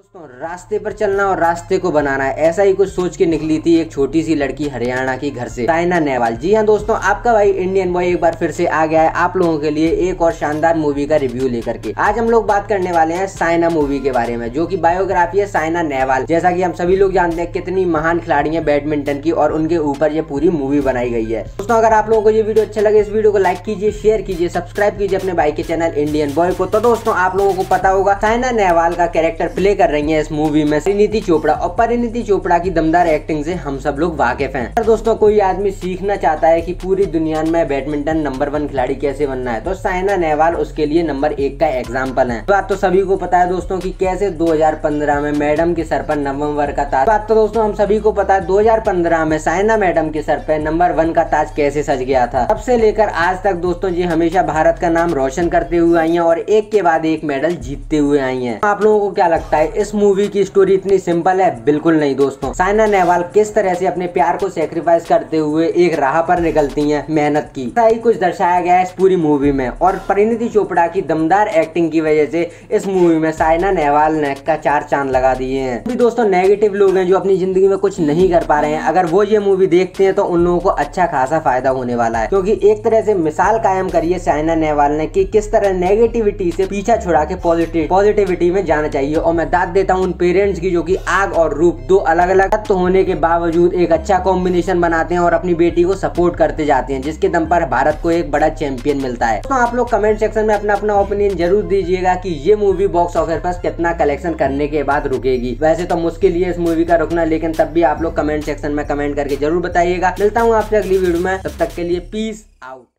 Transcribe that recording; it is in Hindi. दोस्तों, रास्ते पर चलना और रास्ते को बनाना है, ऐसा ही कुछ सोच के निकली थी एक छोटी सी लड़की हरियाणा के घर से, साइना नेहवाल। जी हाँ दोस्तों, आपका भाई इंडियन बॉय एक बार फिर से आ गया है आप लोगों के लिए एक और शानदार मूवी का रिव्यू लेकर के। आज हम लोग बात करने वाले हैं साइना मूवी के बारे में, जो की बायोग्राफी है साइना नेहवाल। जैसा की हम सभी लोग जानते हैं कितनी महान खिलाड़ी है बैडमिंटन की, और उनके ऊपर ये पूरी मूवी बनाई गई है। दोस्तों, अगर आप लोगों को ये वीडियो अच्छा लगे, इस वीडियो को लाइक कीजिए, शेयर कीजिए, सब्सक्राइब कीजिए अपने भाई के चैनल इंडियन बॉय को। तो दोस्तों, आप लोगों को पता होगा साइना नेहवाल का कैरेक्टर प्ले कर रही है इस मूवी में परिणीति चोपड़ा, और परिणीति चोपड़ा की दमदार एक्टिंग से हम सब लोग वाकिफ हैं। अगर दोस्तों कोई आदमी सीखना चाहता है कि पूरी दुनिया में बैडमिंटन नंबर 1 खिलाड़ी कैसे बनना है, तो साइना नेहवाल उसके लिए नंबर 1 का एग्जाम्पल है। बात तो सभी को पता है दोस्तों कि कैसे 2015 में मैडम के सर पर नंबर 1 का ताज, बात तो दोस्तों हम सभी को पता है 2015 में साइना मैडम के सर पर नंबर 1 का ताज कैसे सज गया था। तब से लेकर आज तक दोस्तों ये हमेशा भारत का नाम रोशन करते हुए आई है और एक के बाद एक मेडल जीतते हुए आई है। आप लोगों को क्या लगता है इस मूवी की स्टोरी इतनी सिंपल है? बिल्कुल नहीं दोस्तों। साइना नेहवाल किस तरह से अपने प्यार को सेक्रीफाइस करते हुए एक राह पर निकलती हैं मेहनत की, ऐसा ही कुछ दर्शाया गया है इस पूरी मूवी में। और परिणीति चोपड़ा की दमदार एक्टिंग की वजह से इस मूवी में साइना नेहवाल ने का 4 चांद लगा दिए हैं। अभी दोस्तों नेगेटिव लोग हैं जो अपनी जिंदगी में कुछ नहीं कर पा रहे हैं, अगर वो ये मूवी देखते हैं तो उन लोगों को अच्छा खासा फायदा होने वाला है, क्योंकि एक तरह से मिसाल कायम करी है साइना नेहवाल ने कि किस तरह नेगेटिविटी से पीछा छुड़ा के पॉजिटिविटी में जाना चाहिए। और मैं दाद देता हूँ उन पेरेंट्स की जो कि आग और रूप 2 अलग-अलग तत्व होने के बावजूद एक अच्छा कॉम्बिनेशन बनाते हैं और अपनी बेटी को सपोर्ट करते जाते हैं, जिसके दम पर भारत को एक बड़ा चैंपियन मिलता है। तो आप लोग कमेंट सेक्शन में अपना ओपिनियन जरूर दीजिएगा कि ये मूवी बॉक्स ऑफिस पर कितना कलेक्शन करने के बाद रुकेगी। वैसे तो मुश्किल ही है इस मूवी का रुकना, लेकिन तब भी आप लोग कमेंट सेक्शन में कमेंट करके जरूर बताइएगा। मिलता हूँ आपसे अगली वीडियो में, तब तक के लिए पीस आउट।